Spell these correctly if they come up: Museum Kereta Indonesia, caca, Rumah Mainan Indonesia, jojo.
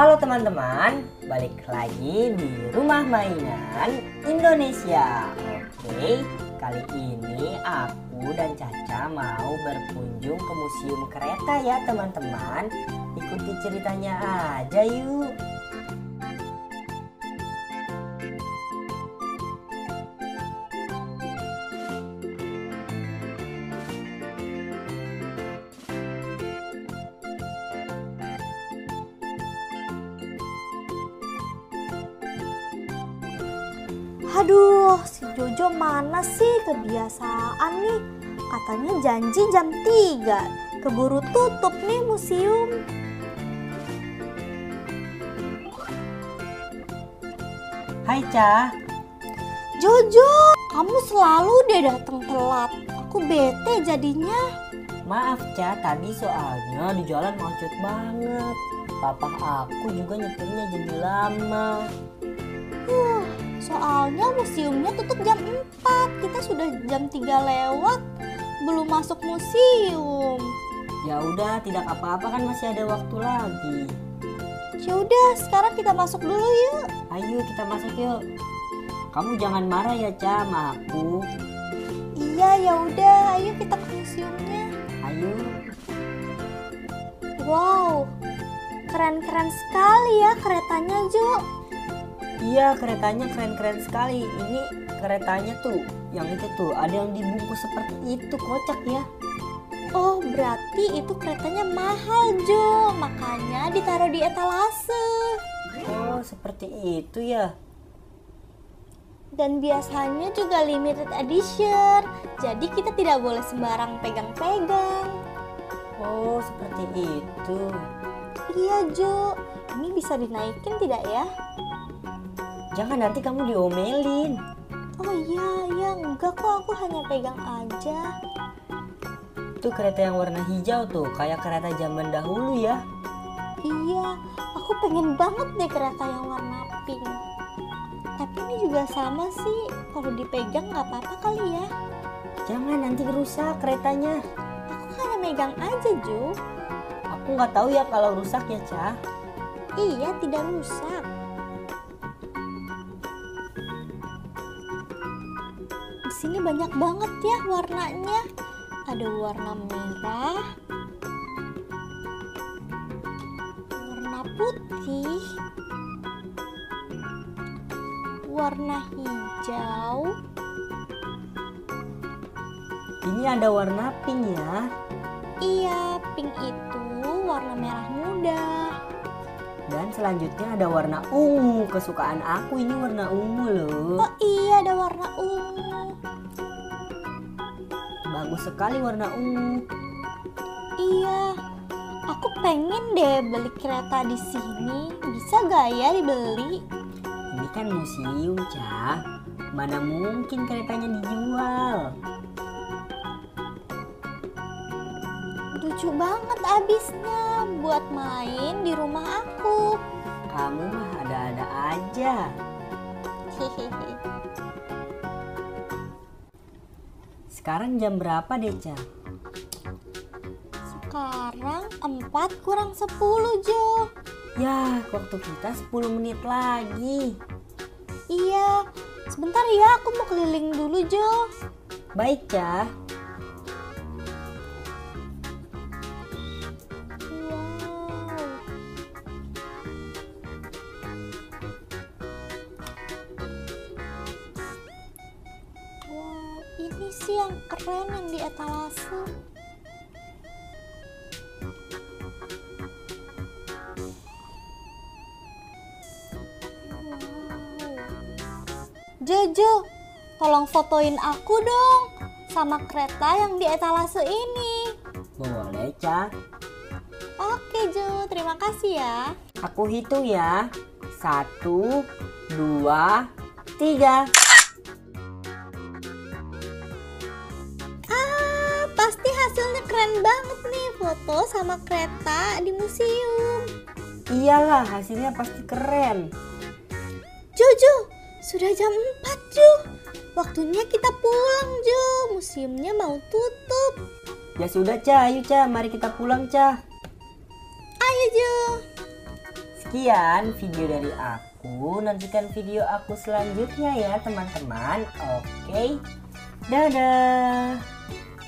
Halo teman-teman, balik lagi di Rumah Mainan Indonesia. Oke, kali ini aku dan Caca mau berkunjung ke Museum Kereta ya teman-teman. Ikuti ceritanya aja yuk. Aduh, si Jojo mana sih, kebiasaan nih. Katanya janji jam 3, keburu tutup nih museum. Hai Ca. Jojo, kamu selalu deh datang telat. Aku bete jadinya. Maaf Ca, tadi soalnya di jalan macet banget. Papa aku juga nyetirnya jadi lama. Soalnya museumnya tutup jam 4, kita sudah jam 3 lewat, belum masuk museum. Ya udah, tidak apa-apa kan masih ada waktu lagi. Ya udah, sekarang kita masuk dulu yuk. Ayo kita masuk yuk. Kamu jangan marah ya Ca sama aku. Iya ya udah, ayo kita ke museumnya. Ayo. Wow, keren-keren sekali ya keretanya Jo. Iya, keretanya keren-keren sekali. Ini keretanya tuh, yang itu tuh, ada yang dibungkus seperti itu, kocak ya. Oh, berarti itu keretanya mahal, Jo. Makanya ditaruh di etalase. Oh, seperti itu ya. Dan biasanya juga limited edition. Jadi kita tidak boleh sembarang pegang-pegang. Oh, seperti itu. Iya, Jo. Ini bisa dinaikin tidak ya? Jangan, nanti kamu diomelin. Oh iya, enggak kok, aku hanya pegang aja. Itu kereta yang warna hijau tuh, kayak kereta zaman dahulu ya. Iya, aku pengen banget deh kereta yang warna pink. Tapi ini juga sama sih, kalau dipegang nggak apa-apa kali ya. Jangan, nanti rusak keretanya. Aku hanya megang aja, Ju. Aku nggak tahu ya kalau rusak ya, Ca. Iya, tidak rusak. Di sini banyak banget ya warnanya. Ada warna merah, warna putih, warna hijau. Ini ada warna pink ya. Iya, pink itu warna merah muda. Dan selanjutnya ada warna ungu. Kesukaan aku ini warna ungu loh. Oh iya, ada warna ungu. Bagus sekali warna ungu. Iya, aku pengen deh beli kereta di sini. Bisa gak ya dibeli? Ini kan museum, Ca. Mana mungkin keretanya dijual. Lucu banget abisnya buat main di rumah aku. Kamu mah ada-ada aja. Hehehe. Sekarang jam berapa deh, Ca? Sekarang 4 kurang 10, Jo. Ya, waktu kita 10 menit lagi. Iya, sebentar ya, aku mau keliling dulu, Jo. Baik, Ca. Wow. Ini sih yang keren yang di etalase. Wow. Jojo, tolong fotoin aku dong sama kereta yang di etalase ini. Boleh, Ca. Oke, Jo, terima kasih ya. Aku hitung ya. 1, 2, 3. Hasilnya keren banget nih, foto sama kereta di museum. Iyalah, hasilnya pasti keren. Jojo, sudah jam 4, Jo. Waktunya kita pulang, Jo. Museumnya mau tutup. Ya sudah, Ca. Ayo, Ca. Mari kita pulang, Ca. Ayo, Jo. sekian video dari aku. Nantikan video aku selanjutnya ya teman-teman. Oke, dadah.